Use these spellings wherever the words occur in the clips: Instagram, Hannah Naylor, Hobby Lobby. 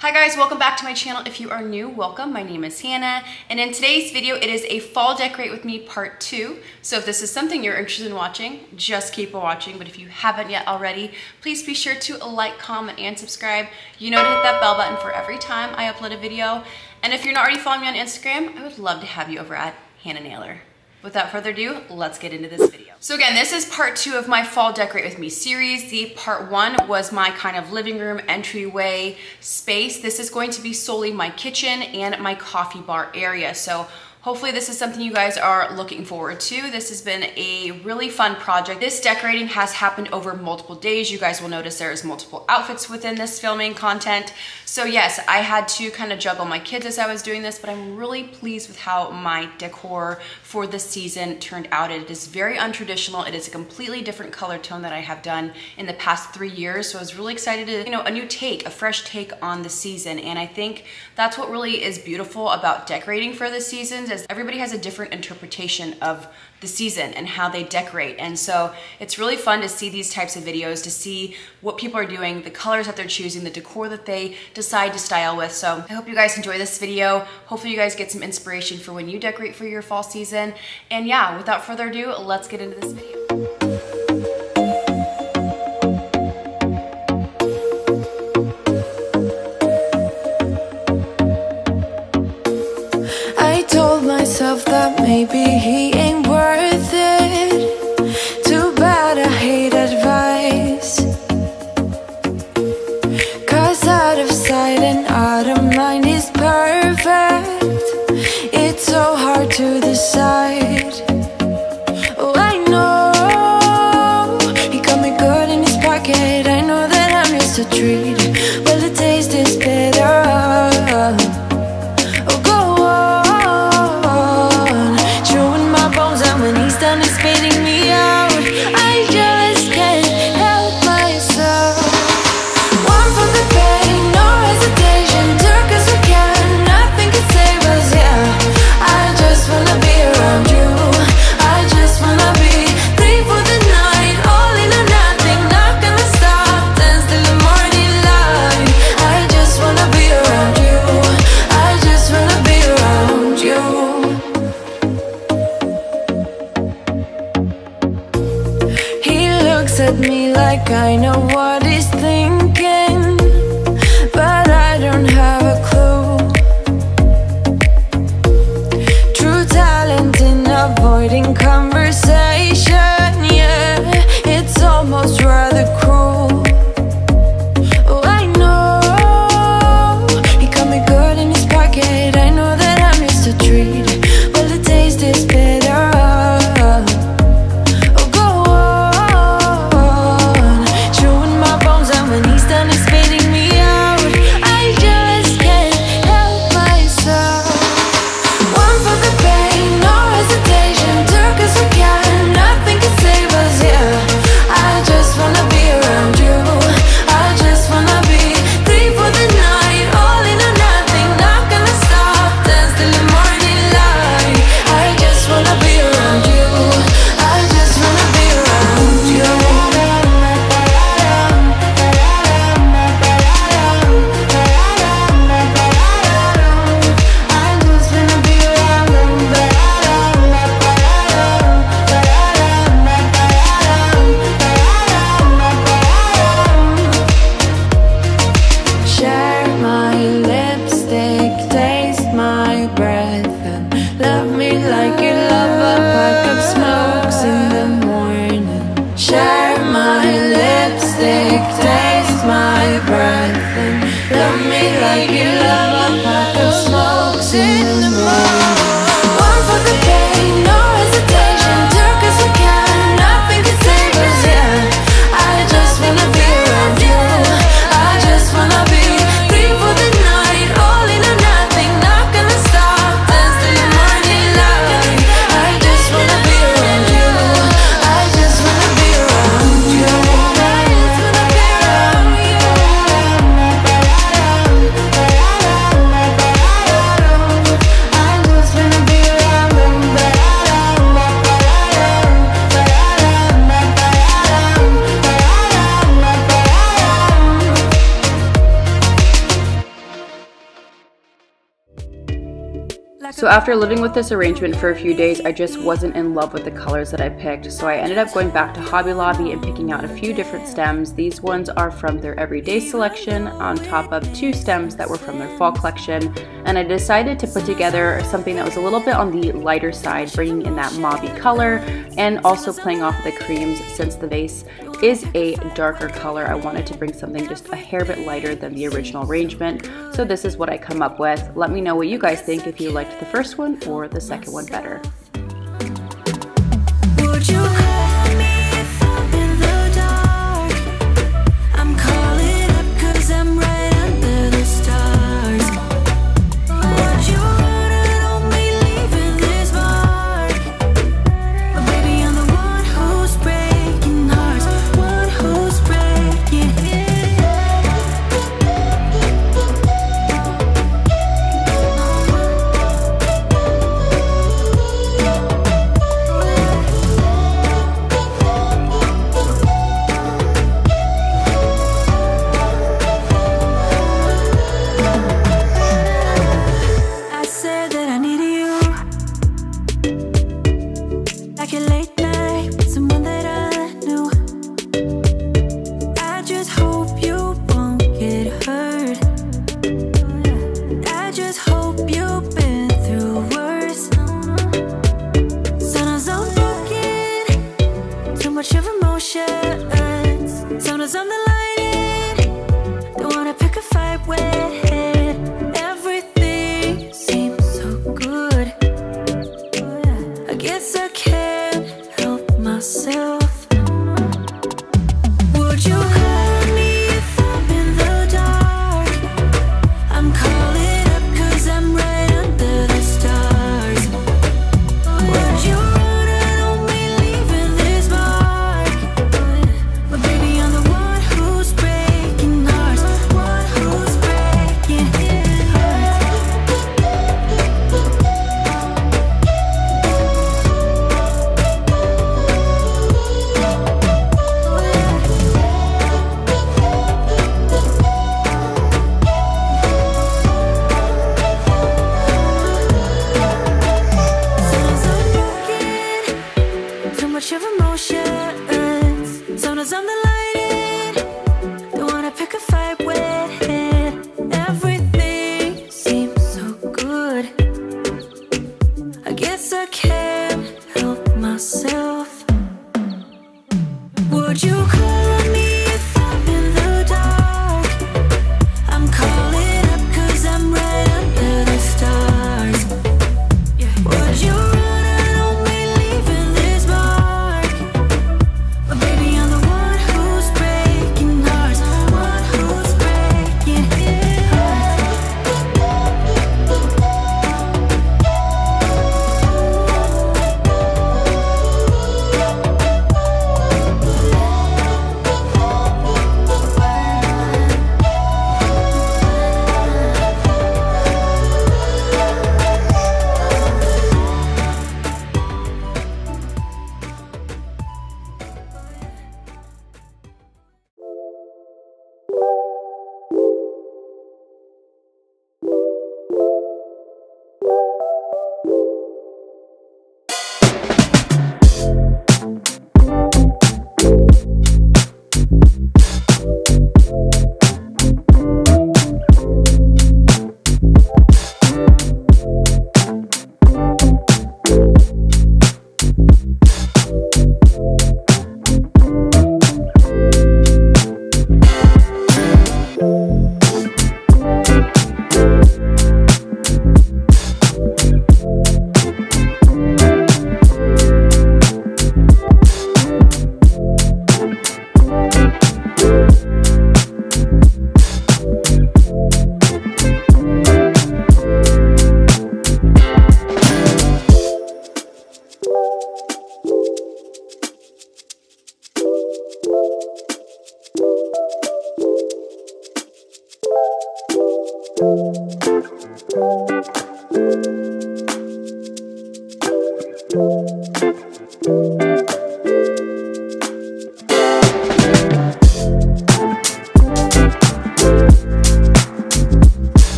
Hi guys, welcome back to my channel. If you are new, welcome. My name is Hannah, and in today's video, it is a Fall Decorate With Me Part 2. So if this is something you're interested in watching, just keep watching. But if you haven't yet already, please be sure to like, comment, and subscribe. You know to hit that bell button for every time I upload a video. And if you're not already following me on Instagram, I would love to have you over at Hannah Naylor. Without further ado, let's get into this video. So again, this is part 2 of my Fall Decorate With Me series. The part 1 was my kind of living room, entryway space. This is going to be solely my kitchen and my coffee bar area. So hopefully this is something you guys are looking forward to. This has been a really fun project. This decorating has happened over multiple days. You guys will notice there's multiple outfits within this filming content. So yes, I had to kind of juggle my kids as I was doing this, but I'm really pleased with how my decor for the season turned out. It is very untraditional. It is a completely different color tone that I have done in the past 3 years. So I was really excited to, a new take, a fresh take on the season. And I think that's what really is beautiful about decorating for the seasons. Is everybody has a different interpretation of the season and how they decorate, and so it's really fun to see these types of videos, to see what people are doing, the colors that they're choosing, the decor that they decide to style with. So I hope you guys enjoy this video. Hopefully you guys get some inspiration for when you decorate for your fall season. And yeah, without further ado, let's get into this video. That maybe he ain't worth it. Too bad I hate advice, 'cause out of sight and out of mind is perfect. It's so hard to decide. Oh, I know he got me good in his pocket. I know that I'm just a treat. Well, the taste is bitter. So after living with this arrangement for a few days, I just wasn't in love with the colors that I picked, so I ended up going back to Hobby Lobby and picking out a few different stems. These ones are from their everyday selection on top of two stems that were from their fall collection, and I decided to put together something that was a little bit on the lighter side, bringing in that mauve-y color and also playing off the creams. Since the vase is a darker color, I wanted to bring something just a hair bit lighter than the original arrangement, so this is what I come up with. Let me know what you guys think, if you liked the first one or the second one better. Would you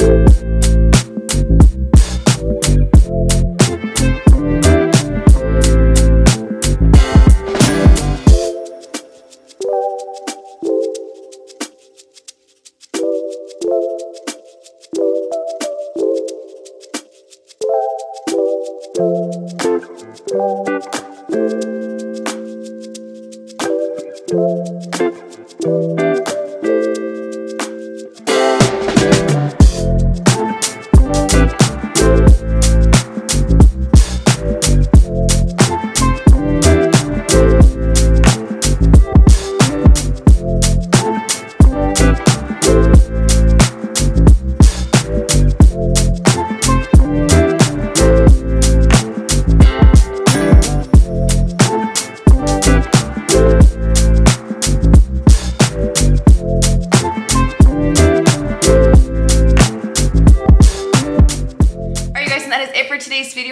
Video.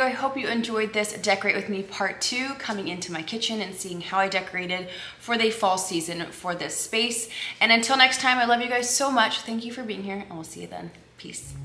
I hope you enjoyed this Decorate With Me Part 2, coming into my kitchen and seeing how I decorated for the fall season for this space. And until next time, I love you guys so much. Thank you for being here, and we'll see you then. Peace.